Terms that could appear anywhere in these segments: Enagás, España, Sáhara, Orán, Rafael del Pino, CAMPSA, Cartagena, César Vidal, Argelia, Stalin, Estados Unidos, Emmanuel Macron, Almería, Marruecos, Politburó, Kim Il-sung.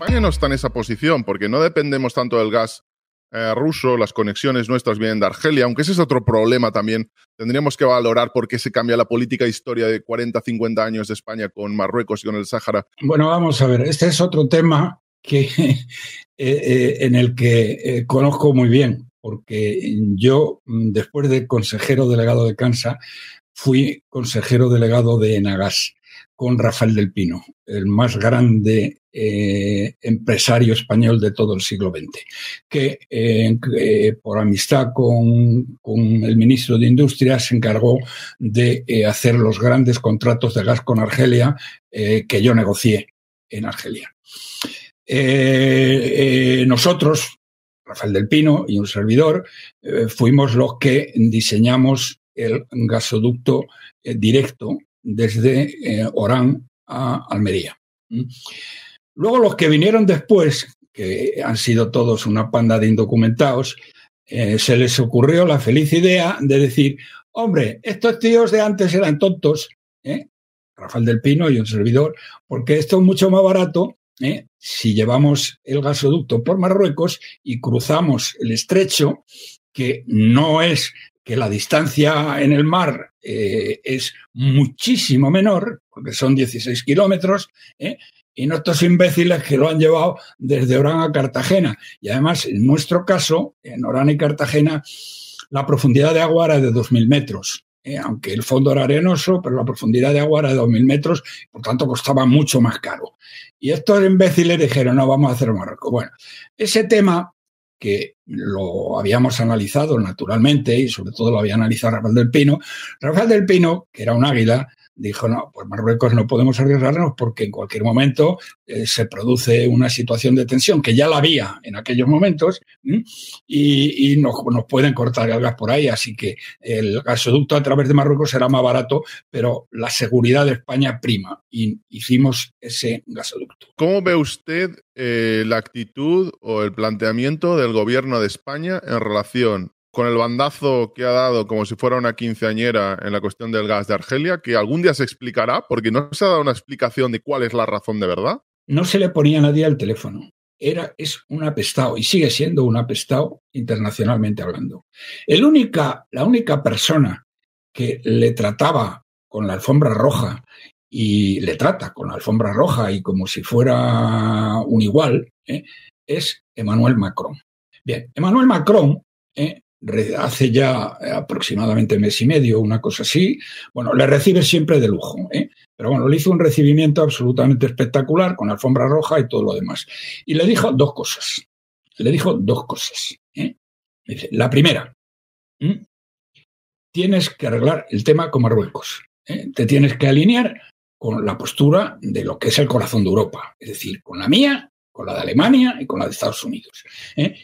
España no está en esa posición, porque no dependemos tanto del gas ruso, las conexiones nuestras vienen de Argelia, aunque ese es otro problema también. Tendríamos que valorar por qué se cambia la política e historia de 40, 50 años de España con Marruecos y con el Sáhara. Bueno, vamos a ver, este es otro tema que, en el que conozco muy bien, porque yo, después de consejero delegado de CAMPSA, fui consejero delegado de Enagás con Rafael del Pino, el más grande empresario español de todo el siglo XX, que por amistad con el ministro de Industria se encargó de hacer los grandes contratos de gas con Argelia que yo negocié en Argelia. Nosotros, Rafael del Pino y un servidor, fuimos los que diseñamos el gasoducto directo desde Orán a Almería. Luego los que vinieron después, que han sido todos una panda de indocumentados, se les ocurrió la feliz idea de decir, hombre, estos tíos de antes eran tontos, Rafael del Pino y un servidor, porque esto es mucho más barato si llevamos el gasoducto por Marruecos y cruzamos el estrecho, que no es... que la distancia en el mar es muchísimo menor, porque son 16 kilómetros, y no estos imbéciles que lo han llevado desde Orán a Cartagena. Y además, en nuestro caso, en Orán y Cartagena, la profundidad de agua era de 2.000 metros, aunque el fondo era arenoso, pero la profundidad de agua era de 2.000 metros, por tanto costaba mucho más caro. Y estos imbéciles dijeron, no, vamos a hacer Marruecos. Bueno, ese tema... que lo habíamos analizado naturalmente y sobre todo lo había analizado Rafael del Pino. Rafael del Pino, que era un águila, dijo, no, pues Marruecos no podemos arriesgarnos porque en cualquier momento se produce una situación de tensión, que ya la había en aquellos momentos, y nos pueden cortar el gas por ahí, así que el gasoducto a través de Marruecos será más barato, pero la seguridad de España prima, y hicimos ese gasoducto. ¿Cómo ve usted la actitud o el planteamiento del gobierno de España en relación con el bandazo que ha dado como si fuera una quinceañera en la cuestión del gas de Argelia, que algún día se explicará, porque no se ha dado una explicación de cuál es la razón de verdad? No se le ponía a nadie al teléfono. Es un apestado y sigue siendo un apestado internacionalmente hablando. La única persona que le trataba con la alfombra roja y le trata con la alfombra roja y como si fuera un igual, es Emmanuel Macron. Bien, Emmanuel Macron... hace ya aproximadamente mes y medio, una cosa así, bueno, le recibe siempre de lujo, pero bueno, le hizo un recibimiento absolutamente espectacular con alfombra roja y todo lo demás. Y le dijo dos cosas. Dice, la primera, tienes que arreglar el tema con Marruecos. Te tienes que alinear con la postura de lo que es el corazón de Europa, es decir, con la mía, con la de Alemania y con la de Estados Unidos.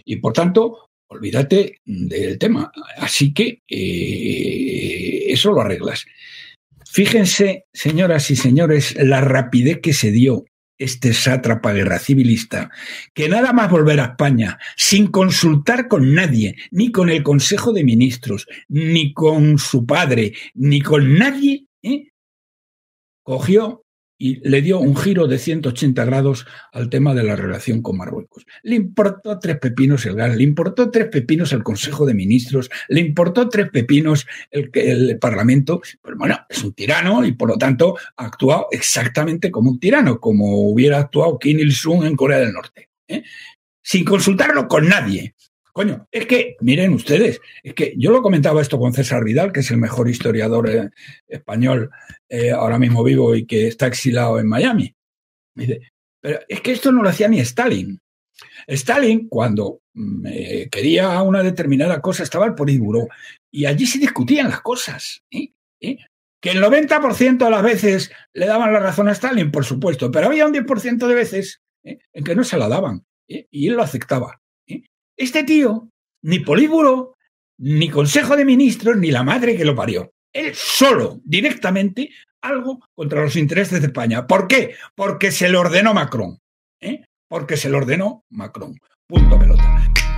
Y por tanto... olvídate del tema. Así que eso lo arreglas. Fíjense, señoras y señores, la rapidez que se dio este sátrapa guerra civilista, que nada más volver a España, sin consultar con nadie, ni con el Consejo de Ministros, ni con su padre, ni con nadie, cogió y le dio un giro de 180 grados al tema de la relación con Marruecos. Le importó tres pepinos el gas, le importó tres pepinos el Consejo de Ministros, le importó tres pepinos el Parlamento. Pero bueno, es un tirano y por lo tanto ha actuado exactamente como un tirano, como hubiera actuado Kim Il-sung en Corea del Norte, sin consultarlo con nadie. Coño, es que, miren ustedes, es que yo lo comentaba esto con César Vidal, que es el mejor historiador español ahora mismo vivo y que está exilado en Miami. Me dice, pero es que esto no lo hacía ni Stalin. Stalin, cuando quería una determinada cosa, estaba al Politburó y allí se discutían las cosas. Que el 90% de las veces le daban la razón a Stalin, por supuesto, pero había un 10% de veces en que no se la daban y él lo aceptaba. Este tío, ni Politburó, ni Consejo de Ministros, ni la madre que lo parió. Él solo, directamente, algo contra los intereses de España. ¿Por qué? Porque se lo ordenó Macron. Punto pelota.